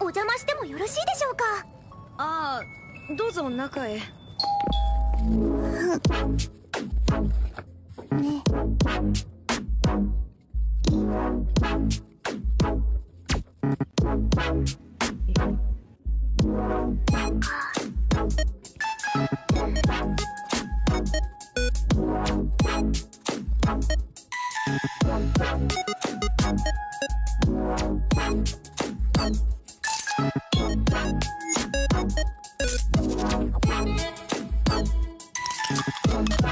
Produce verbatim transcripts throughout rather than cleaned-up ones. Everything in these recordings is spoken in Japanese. お邪魔してもよろしいでしょうか。ああ、どうぞ中へ。We'll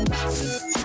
be right back.